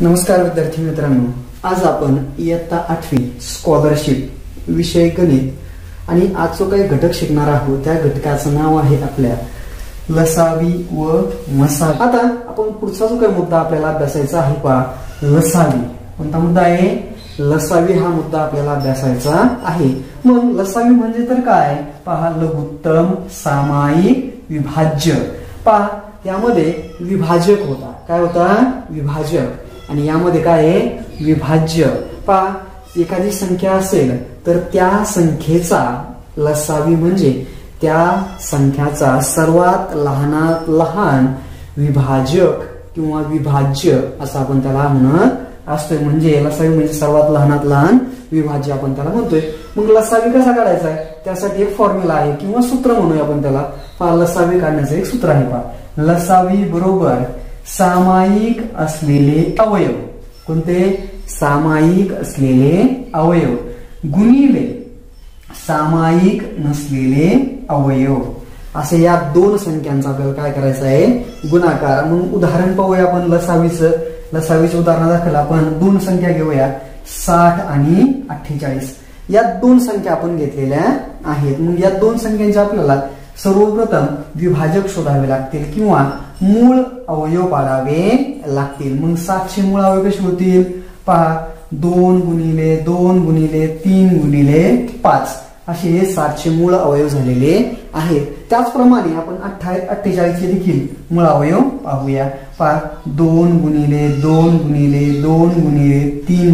नमस्कार विद्यार्थी मित्रांनो, आज आपण इयत्ता 8वी स्कॉलरशिप विषय गणित आणि आज जो काही घटक शिकणार आहोत त्या घटकाचं नाव आहे आपल्या लसावी व मसावी। आता आपण पुढचा जो काही मुद्दा आपल्याला अभ्यासायचा आहे पहा लसावी, कोणता मुद्दा आहे? लसावी हा मुद्दा आपल्याला अभ्यासायचा आहे। मग लसावी म्हणजे तर काय? पहा लघुत्तम सामायिक विभाज्य। पहा यामध्ये विभाजक होता, काय होता? विभाजक। आणि यामध्ये काय आहे? विभाज्य। पहा एखादी संख्या असेल तर त्या संख्येचा लसावी म्हणजे त्या संख्याचा सर्वात लहानात लहान विभाजक किंवा विभाज्य असं आपण त्याला म्हणत असतोय। म्हणजे लसावी म्हणजे सर्वात लहानात लहान विभाज्य आपण त्याला म्हणतोय। मग लसावी कसा काढायचा आहे त्यासाठी एक फॉर्म्युला आहे किंवा सूत्र म्हणूया आपण त्याला। पहा लसावी काढण्याचं एक सूत्र आहे, पहा लसावी बरोबर सामायिक असलेले अवयव, कोणते? सामायिक असलेले अवयव गुणिले सामायिक नसलेले अवयव, असे या दोन संख्यांचा आपल्याला काय करायचं आहे? गुणाकार। म्हणून उदाहरण पाहूया आपण लसावीचं। लसावीचं उदाहरण दाखल आपण दोन संख्या घेऊया, 60 आणि 48 या दोन संख्या आपण घेतलेल्या आहेत। मग या दोन संख्यांच्या आपल्याला सर्वप्रथम विभाजक शोधावे लागतील किंवा मूळ अवयव पाडावे लागतील। मग 700 मूळ अवयव कसे होतील? पहा 2 गुणिले 2 गुणिले 3 गुणिले 5 असे 700 मूळ अवयव झालेले आहेत। त्याचप्रमाणे आपण 48 चे देखील मूळ अवयव पाहूया। पहा 2 गुणिले 2 गुणिले 2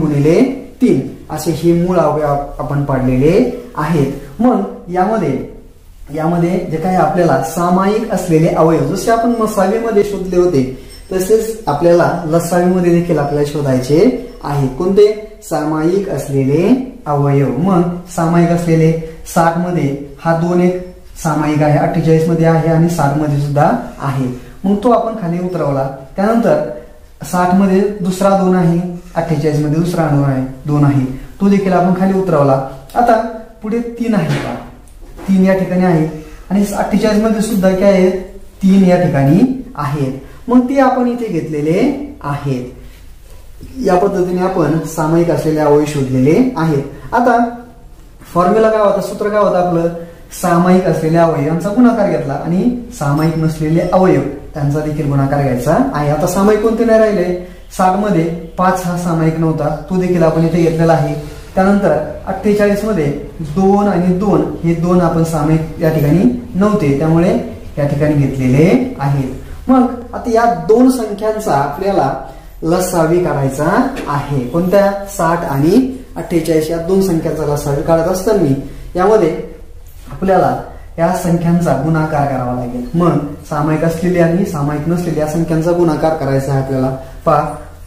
गुणिले 3 असे हे मूळ अवयव आपण पाडलेले आहेत। मग यामध्ये जे काही आपल्याला सामायिक असलेले अवयव जसे आपण मसावीमध्ये शोधले होते तसेच आपल्याला लसावीमध्ये देखील आपल्याला शोधायचे आहे, कोणते? सामायिक असलेले अवयव। मग सामायिक असलेले 60 मध्ये हा 2 एक सामायिक आहे, 48 मध्ये आहे आणि 60 मध्ये सुद्धा आहे। मग तो आपण खाली उतरवला, त्यानंतर 60 मध्ये दुसरा 2 आहे, 48 मध्ये दुसरा 2 आहे, तो देखील आपण खाली उतरवला। आता पुढे 3 आहे, 3 या ठिकाणी आहे आणि 48 मध्ये सुद्धा काय आहे? 3 या ठिकाणी आहेत। मग ते आपण इथे घेतलेले आहेत। या पद्धतीने आपण सामायिक असलेले अवयव शोधलेले आहेत। आता फॉर्म्युला काय होता, सूत्र काय होतं आपलं? सामायिक असलेले अवयव यांचा गुणाकार घेतला आणि सामायिक नसलेले अवयव त्यांचा देखील गुणाकार घ्यायचा आहे। आता सामायिक कोणते नाही राहिले? 60 मध्ये 5 हा सामायिक नव्हता, तो देखील आपण इथे घेतलेला आहे। त्यानंतर 48 मध्ये 2 आणि 2 हे 2 आपण सामायिक या ठिकाणी नव्हते, त्यामुळे या ठिकाणी घेतलेले आहेत। मग आता या दोन संख्यांचा आपल्याला लसावी काढायचा आहे, कोणत्या? 60 आणि 48 या दोन संख्यांचा लसावी काढत असताना यामध्ये आपल्याला या संख्यांचा गुणाकार करावा लागेल। मग सामायिक असलेली आणि सामायिक नसलेली या संख्यांचा गुणाकार करायचा आहे आपल्याला। पहा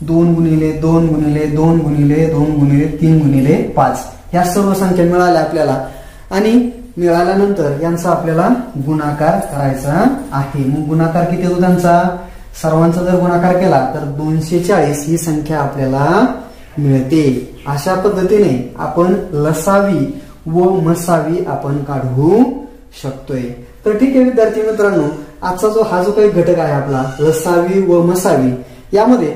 2 गुणिले 2 गुणिले 2 गुणिले 2 गुणिले 3 गुणिले 5 या सर्व संख्या मिळाल्या आपल्याला आणि मिळाल्यानंतर यांचा आपल्याला गुणाकार करायचा आहे। मग गुणाकार किती होतो त्यांचा? सर्वांचा जर गुणाकार केला तर 240 ही संख्या आपल्याला मिळते। अशा पद्धतीने आपण लसावी व मसावी आपण काढू शकतोय। तर ठीक आहे विद्यार्थी मित्रांनो, आजचा हा जो काही घटक आहे आपला लसावी व मसावी, यामध्ये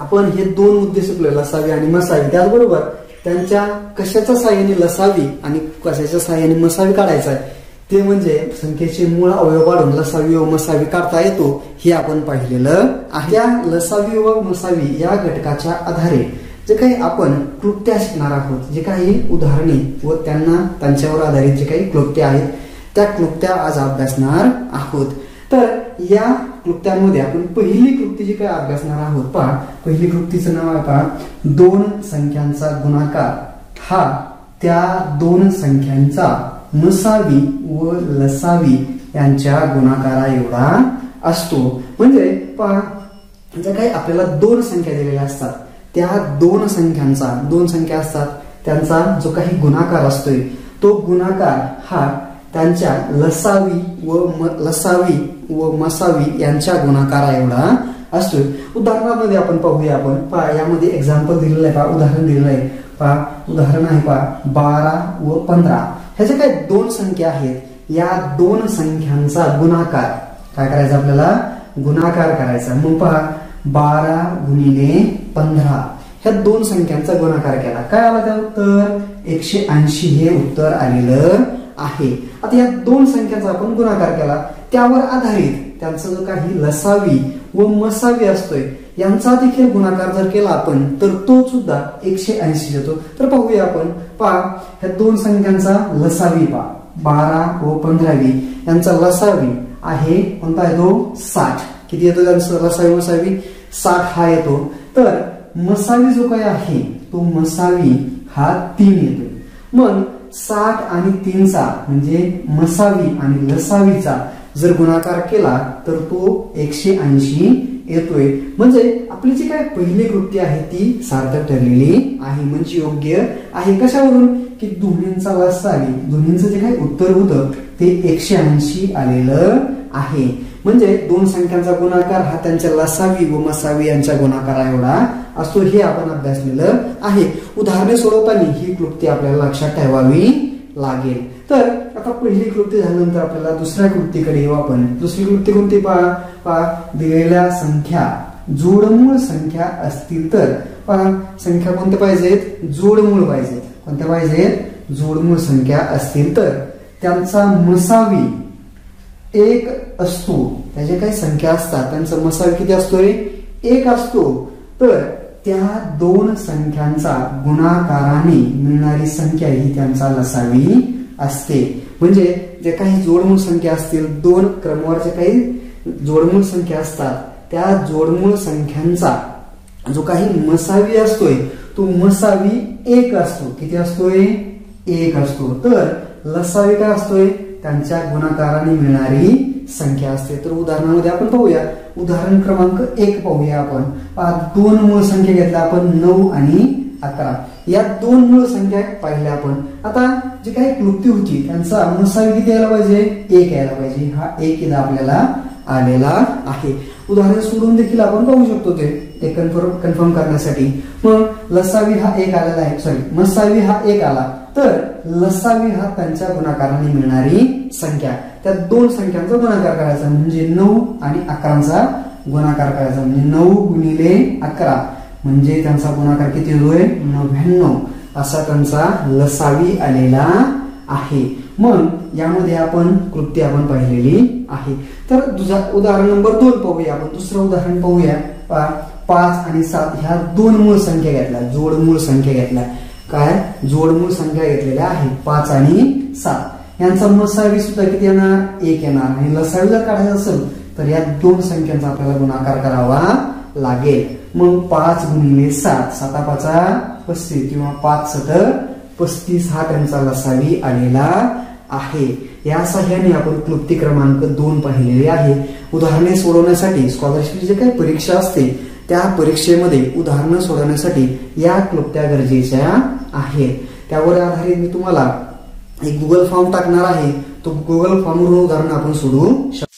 आपण हे दोन मुद्दे शिकलो, लसावी आणि मसावी। त्याचबरोबर त्यांच्या कशाच्या साह्याने लसावी आणि कशाच्या साह्याने मसावी काढायचा आहे ते म्हणजे संख्येचे मूळ अवयव पाडून लसावी व मसावी काढता येतो हे आपण पाहिलेलं आहे। या लसावी व मसावी या घटकाच्या आधारे जे काही आपण क्लुप्त्या शिकणार आहोत, जे काही उदाहरणे व त्यांच्यावर आधारित जे काही क्लुप्त्या आहेत त्या क्लुप्त्या आज अभ्यासणार आहोत। तर या क्लुप्त्यांमध्ये आपण पहिली क्लुप्ती जी काय अभ्यासणार आहोत, पहा पहिली क्लुप्तीचं नाव आहे पहा दोन संख्यांचा गुणाकार हा त्या दोन संख्यांचा मसावी व लसावी यांच्या गुणाकारा एवढा असतो। म्हणजे पहा ज्या काही आपल्याला दोन संख्या दिलेल्या असतात त्या दोन संख्यांचा, दोन संख्या असतात त्यांचा जो काही गुणाकार असतोय तो गुणाकार हा त्यांच्या लसावी व मसावी यांच्या गुणाकारा एवढा असतो। उदाहरणामध्ये आपण पाहूया, आपण पहा यामध्ये एक्झाम्पल दिलेलं आहे, पहा उदाहरण दिलेलं आहे, पहा उदाहरण आहे पहा 12 व 15 ह्या ज्या काही दोन संख्या आहेत या दोन संख्यांचा गुणाकार काय करायचा आपल्याला? गुणाकार करायचा। मग पहा 12 गुणिले 15 ह्या दोन संख्यांचा गुणाकार केला, काय आला त्याला तर 180 हे उत्तर आलेलं आहे। आता या दोन संख्यांचा आपण गुणाकार केला, त्यावर आधारित त्यांचा जो काही लसावी व मसावी असतोय यांचा देखील गुणाकार जर केला आपण तर तो सुद्धा 180 येतो। तर पाहूया आपण, पहा ह्या दोन संख्यांचा लसावी पहा 12 व 15 यांचा लसावी आहे कोणता आहे तो 60, किती येतो त्यांचा लसावी मसावी 60 हा येतो। तर मसावी जो काय आहे तो मसावी हा 3 येतो। मग 60 आणि 3 म्हणजे मसावी आणि लसावीचा जर गुणाकार केला तर तो 180 येतोय। म्हणजे आपली जी काय पहिली कृती आहे ती सार्थक ठरलेली आहे, म्हणजे योग्य आहे। कशावरून की दोन्हींचा लसावी, दोन्हींचं जे काही उत्तर होतं ते 180 आलेलं आहे। म्हणजे दोन संख्यांचा गुणाकार हा त्यांच्या लसावी व मसावी यांच्या गुणाकारा एवढा असतो, हे आपण अभ्यासलेलं आहे। उदाहरणे सोडवताना ही कृती आपल्याला लक्षात ठेवावी लागेल। तर आता पहिली कृती झाल्यानंतर आपल्याला दुसऱ्या कृतीकडे येऊ आपण। दुसरी कृती कोणती पहा, दिलेल्या संख्या जोडमूळ संख्या असतील तर पहा संख्या कोणत्या पाहिजेत जोडमूळ पाहिजेत, कोणत्या पाहिजेत जोडमूळ संख्या असतील तर त्यांचा मसावी 1 असतो, त्याचे काही संख्या असतात त्यांचा मसावी किती असतोय 1 असतो। तर त्या दोन संख्यांचा गुणाकाराने मिळणारी संख्या ही त्यांचा लसावी असते। म्हणजे जे काही जोडमूळ संख्या असतील, दोन क्रमवारचे काही जोडमूळ संख्या असतात, त्या जोडमूळ संख्यांचा जो काही मसावी असतोय तो मसावी 1 असतो, किती असतोय 1 असतो। तर लसावी काय असतोय त्यांच्या गुणाकाराने मिळणारी संख्या असते। तर उदाहरणामध्ये आपण पाहूया, उदाहरण क्रमांक 1 पाहूया आपण। दोन मूळ संख्या घेतल्या आपण 9 आणि 11, या दोन मूळ संख्या पाहिल्या आपण। आता जी काही क्लुप्ती होती त्यांचा मसावी किती यायला पाहिजे 1 यायला पाहिजे, हा 1 इथं आपल्याला आलेला आहे। उदाहरण सोडून देखील आपण पाहू शकतो ते कन्फर्म करण्यासाठी। मग लसावी हा 1 आलेला आहे, सॉरी मसावी हा 1 आला, तर लसावी हा त्यांच्या गुणाकाराने मिळणारी संख्या, त्या दोन संख्यांचा गुणाकार करायचा म्हणजे 9 आणि 11 गुणाकार करायचा, म्हणजे 9 गुणिले 11 म्हणजे त्यांचा गुणाकार किती होईल 99 असा त्यांचा लसावी आलेला आहे। मग यामध्ये आपण कृती आपण पाहिलेली आहे। तर उदाहरण नंबर 2 पाहूया आपण, दुसरं उदाहरण पाहूया। 5 आणि 7 ह्या दोन मूळ संख्या घेतल्या, जोडमूळ संख्या घेतल्या, काय जोडमूळ संख्या घेतलेल्या आहे 5 आणि 7, यांचा मसावी सुद्धा किती येणार 1 येणार। आणि लसावी जर काढायचा असेल तर या दोन संख्यांचा आपल्याला गुणाकार करावा लागेल। मग 5 गुणिले 7, 7 × 5 = 35 किंवा 5 × 7 = 35 हा त्यांचा लसावी आलेला आहे। या सहाय्याने आपण क्लुप्ती क्रमांक 2 पाहिलेली आहे। उदाहरणे सोडवण्यासाठी स्कॉलरशिपची जे काही परीक्षा असते त्या परीक्षेमध्ये उदाहरणं सोडवण्यासाठी या क्लुप्त्या गरजेच्या आहेत। त्यावर आधारित मी तुम्हाला एक गुगल फॉर्म टाकणार आहे, तो गुगल फॉर्मवरून उदाहरणं आपण सोडवू शकतो।